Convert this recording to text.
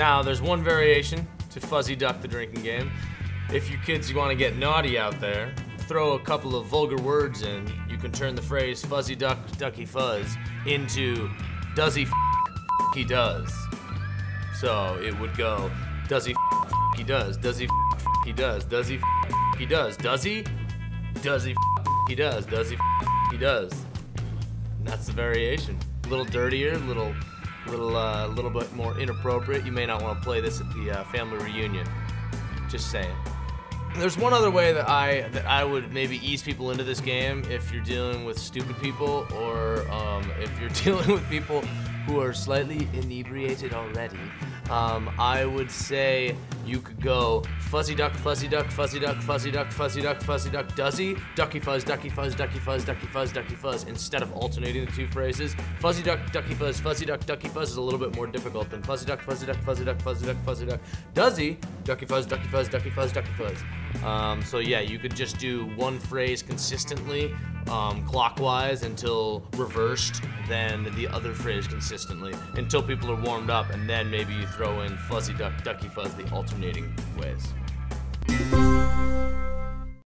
Now, there's one variation to Fuzzy Duck the drinking game. If you kids want to get naughty out there, throw a couple of vulgar words in, you can turn the phrase Fuzzy Duck, Ducky Fuzz into does he f he does. So it would go does he f he does, does he f he does, does he f he does, does he f he does, does he f he does. And that's the variation. A little dirtier, a little bit more inappropriate. You may not want to play this at the family reunion. Just saying. There's one other way that I would maybe ease people into this game if you're dealing with stupid people or if you're dealing with people who are slightly inebriated already. I would say you could go Fuzzy Duck, Fuzzy Duck, Fuzzy Duck, Fuzzy Duck, Fuzzy Duck, Fuzzy Duck, Duzzy, Ducky Fuzz, Ducky Fuzz, Ducky Fuzz, Ducky Fuzz, Ducky Fuzz, instead of alternating the two phrases. Fuzzy Duck, Ducky Fuzz, Fuzzy Duck, Ducky Fuzz is a little bit more difficult than Fuzzy Duck, Fuzzy Duck, Fuzzy Duck, Fuzzy Duck, Fuzzy Duck, Duzzy, Ducky Fuzz, Ducky Fuzz, Ducky Fuzz, Ducky Fuzz. So yeah, you could just do one phrase consistently, clockwise until reversed, then the other phrase consistently until people are warmed up, and then maybe you throw in Fuzzy Duck, Ducky Fuzz, the alternating ways.